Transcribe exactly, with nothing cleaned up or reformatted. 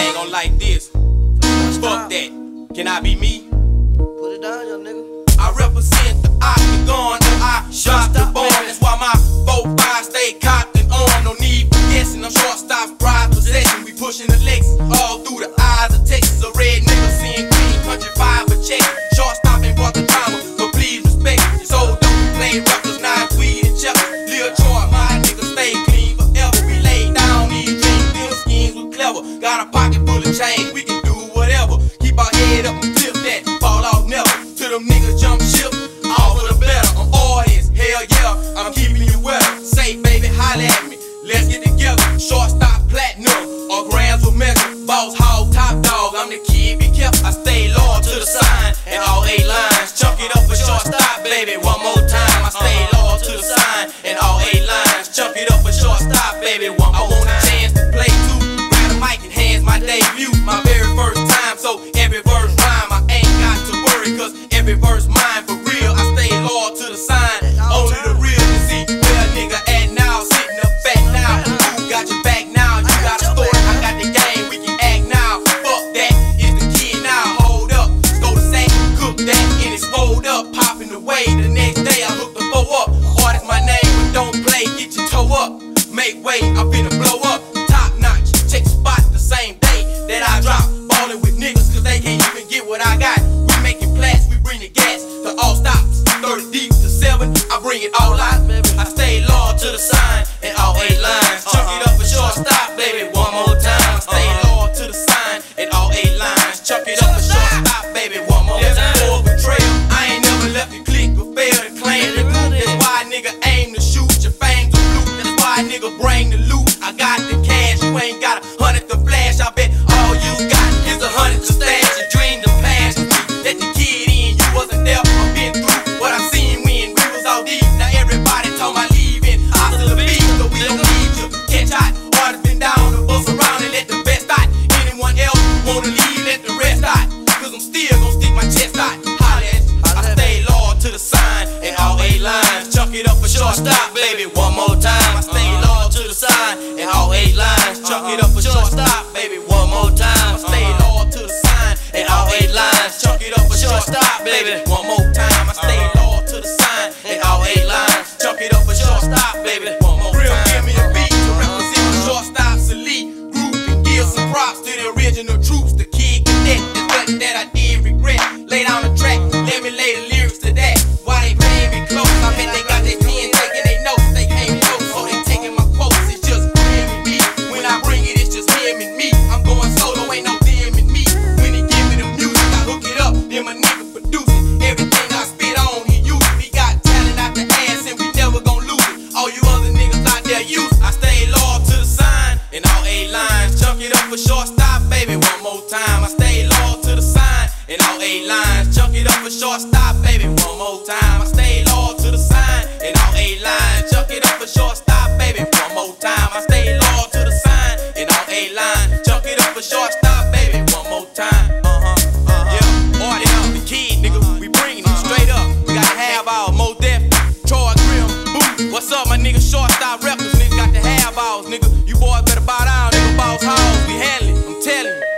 thing on like this. Fuck that. Can I be me? Put it down, young nigga. I represent the I, the gun, the I shot the born. That's why my four five stay cocked and on. No need for guessing. I'm shortstop, pride possession. We pushing the legs all through the eyes of Texas. A red nigga seeing green, punching five a check. Shortstop ain't brought the drama, but please respect. So don't be playing records, not weed and chuck. Lil' Troy, my nigga, stay clean forever. We laid down these dreams, them schemes were clever. Got a pocket full of change. We can do whatever. Keep our head up and flip that. Fall off never. Till them niggas jump ship. All for the better. I'm all his. Hell yeah. I'm keeping you well. Say, baby, holla at me. Let's get together. Shortstop platinum. Or grams will measure. Boss hog, top dog. I'm the kid. Be careful. I stay loyal to the sign. And all eight lines. Chunk it up for shortstop, baby. One more time. I stay loyal to the sign. And all eight lines. Chunk it up for shortstop, baby. One more time. I want a chance to play too. Grab the mic and hands my debut. My very first time. So every verse rhyme, I ain't got to worry, cause every verse mine for real. I stay loyal to the sign, only the real can see where a nigga at now, sitting up back now. Who got your back now? You got a story, I got the game, we can act now. Fuck that, it's the kid now, hold up. Go to sack, cook that, and it's rolled up, popping away. The next day I hook the foe up. Artist my name, but don't play, get your toe up. Make way, I finna blow up. Top notch, check spot the same day that I drop. Niggas, cause they can't even get what I got. We make it blast, we bring the gas to all stops. thirty deep to seven, I bring it all out. I stay loyal to the sign and all eight lines. Chunk it up for shortstop, baby, one more time. Stay loyal to the sign and all eight lines. Chunk it up for shortstop, baby, one more time. That's for betrayal. I ain't never left you click or fail to claim the loot. That's why a nigga aim to shoot your fangs to loot. That's why a nigga bring the loot. I got the cash, you ain't got a hundred to flash. I bet all you got is a hundred. To stash your dream to pass that the kid in you wasn't there. I've been through what I seen when we was all deep. Now everybody told my leaving. I still believe that we don't need you. Catch hot, artists been down to bust around and let the best out. Anyone else wanna leave? Let the rest out. Cause I'm still gonna stick my chest out. Holla at you. I stay loyal to the sign and all eight lines. Chunk it up for shortstop, baby. One more time. I stay loyal to the sign and all eight lines. Chunk it up for shortstop, baby. One more time. I stay loyal. And all eight lines, chunk it up for shortstop, baby. One more time, I stay loyal to the sign. And all eight lines, chunk it up for shortstop, baby. One more time. Real, give me a beat to represent the shortstop elite group and give some props to the original troops. The kid cadet, there's nothing that I did regret. Lay down the track, let me lay the lyrics to that. Why they playing me close? I bet they got their pen taking their notes. They came close, so they taking my quotes. It's just him and me. When I bring it, it's just him and me. I'm going solo, ain't no. For shortstop, baby, one more time. I stay loyal to the sign and all eight lines. Chunk it up for shortstop, baby, one more time. I stay loyal to the sign and all eight lines. Chunk it up for shortstop, baby, one more time. I stay loyal to the sign and all eight lines. Chunk it up for shortstop, baby, one more time. Uh-huh, uh-huh. Yeah, or they up the kid, nigga. We bringing it straight up. We gotta have our Mo Def, Troy Grimm, Boo. What's up, my nigga? Shortstop records, nigga. Got the have ours, nigga. You boys better buy down, nigga. Boss hogs. I'm telling you.